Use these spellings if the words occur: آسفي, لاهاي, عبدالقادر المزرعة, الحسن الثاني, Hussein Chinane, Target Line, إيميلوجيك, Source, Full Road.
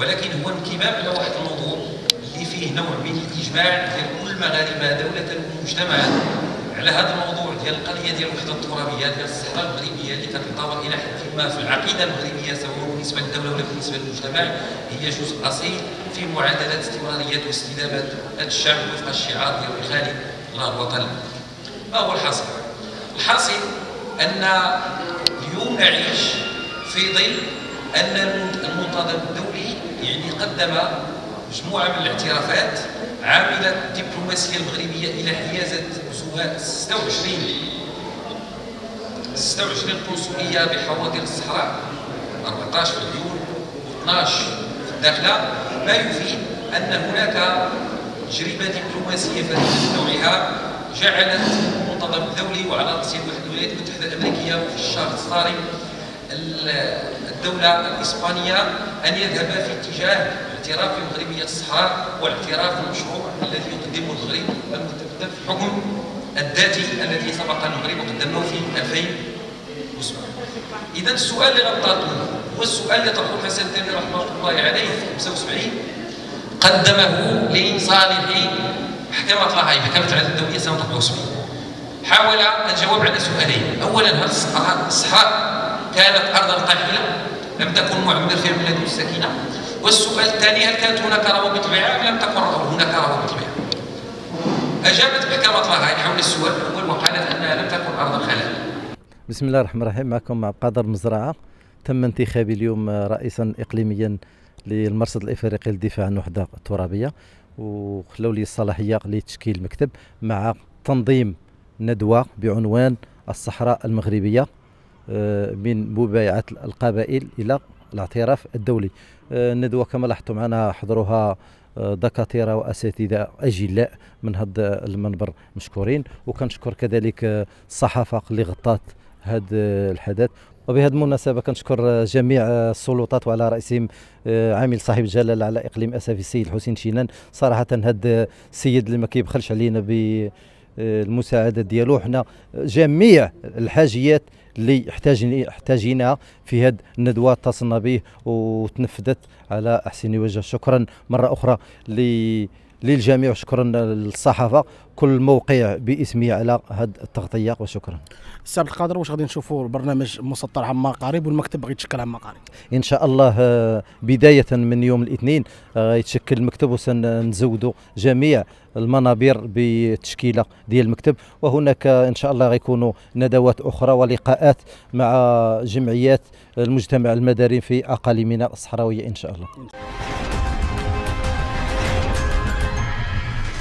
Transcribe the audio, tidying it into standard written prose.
ولكن هو انكماء على واحد الموضوع اللي فيه نوع من الاجماع ديال كل المغاربه دوله ومجتمعا على هذا الموضوع ديال القضيه ديال الوحده الترابيه ديال الصحراء المغربيه اللي كتنطبق الى حد ما في العقيده المغربيه سواء بالنسبه للدوله ولا بالنسبه للمجتمع هي جزء اصيل في معادله استمراريه واستدامه الشعب وفق الشعار ديال الخالد الله وطن. ما هو الحاصل؟ الحاصل ان اليوم نعيش في ظل ان المنتدى الدولي يعني قدم مجموعة من الاعترافات عاملة الدبلوماسية المغربية إلى حيازة زوال 26 قنصلية بحواضر الصحراء، 14 في العيون و12 في الداخلة، ما يفيد أن هناك تجربة دبلوماسية فريدة من نوعها جعلت المنتظم الدولي وعلى رأسه الولايات المتحدة الأمريكية في الشهر الصارم الدولة الإسبانية أن يذهب في اتجاه اعتراف بمغربية الصحراء والاعتراف بالمشروع الذي يقدمه المغرب المتقدم في الحكم الذاتي الذي سبق المغرب وقدمناه في 2007. إذا السؤال اللي غنطرحه هو السؤال اللي طرحه الحسن الثاني رحمه الله عليه في 75 قدمه لصالح محكمة لاهاي، محكمة العدل الدولية سنة 74. حاول الجواب على سؤالين، أولا هل الصحراء كانت أرضا قاحلة؟ لم تكن معمر فيها بلاد السكينة. والسؤال الثاني هل كانت هناك روابط بيع ام لم تكن هناك روابط بيع؟ اجابت محكمة لاهاي حول السؤال الاول وقالت انها لم تكن ارضا خلال. بسم الله الرحمن الرحيم، معكم عبدالقادر المزرعة. تم انتخابي اليوم رئيسا اقليميا للمرصد الافريقي للدفاع عن الوحدة الترابية، وخلوا لي الصلاحية لتشكيل مكتب مع تنظيم ندوة بعنوان الصحراء المغربية من مبايعة القبائل إلى الاعتراف الدولي. الندوة كما لاحظتوا معنا حضروها دكاترة وأساتذة أجلاء من هذا المنبر مشكورين، وكنشكر كذلك الصحافة اللي غطات هذا الحدث. وبهذه المناسبة كنشكر جميع السلطات وعلى رأسهم عامل صاحب الجلالة على إقليم أسفي السيد حسين شينان. صراحة هذا السيد اللي ما كيبخلش علينا ب المساعدة ديالو، حنا جميع الحاجيات اللي احتاجينها في هذه الندوة اتصلنا به وتنفذت على أحسن وجه. شكرا مرة أخرى للجميع، شكرا للصحافة كل موقع باسمه على هذه التغطية وشكرا. السي عبدالقادر، واش غادي نشوفوا البرنامج مسطر عما قريب والمكتب غيتشكل عما قريب؟ إن شاء الله بداية من يوم الاثنين غيتشكل المكتب وسنزودوا جميع المنابر بتشكيلة ديال المكتب، وهناك إن شاء الله غيكونوا ندوات أخرى ولقاءات مع جمعيات المجتمع المدني في أقاليمنا الصحراوية إن شاء الله.